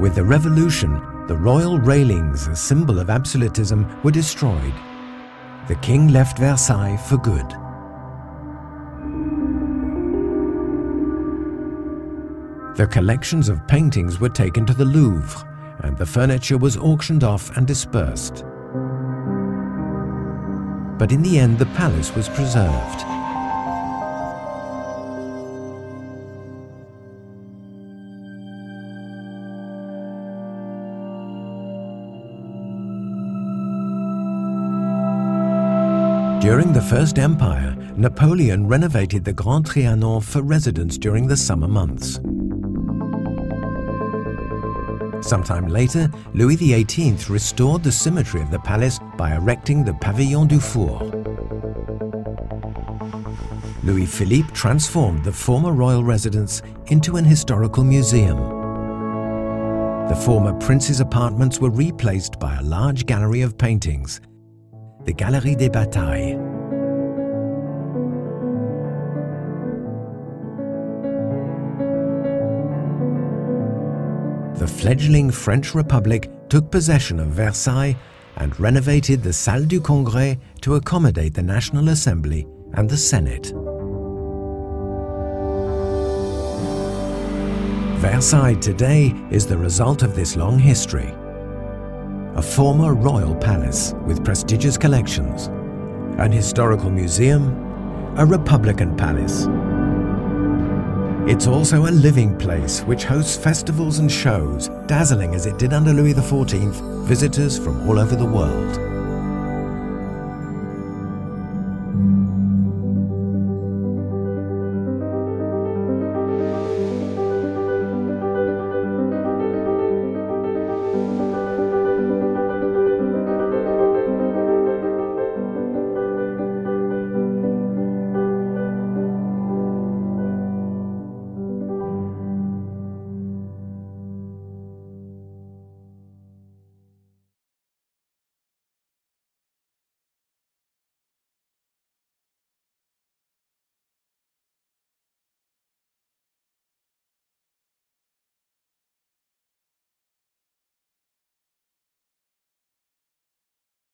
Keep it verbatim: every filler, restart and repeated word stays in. With the revolution, the royal railings, a symbol of absolutism, were destroyed. The king left Versailles for good. The collections of paintings were taken to the Louvre, and the furniture was auctioned off and dispersed. But in the end, the palace was preserved. During the First Empire, Napoleon renovated the Grand Trianon for residents during the summer months. Sometime later, Louis the eighteenth restored the symmetry of the palace by erecting the Pavillon du Four. Louis-Philippe transformed the former royal residence into an historical museum. The former prince's apartments were replaced by a large gallery of paintings, the Galerie des Batailles. The fledgling French Republic took possession of Versailles and renovated the Salle du Congrès to accommodate the National Assembly and the Senate. Versailles today is the result of this long history. A former royal palace with prestigious collections, an historical museum, a Republican palace. It's also a living place which hosts festivals and shows, dazzling as it did under Louis the fourteenth, visitors from all over the world.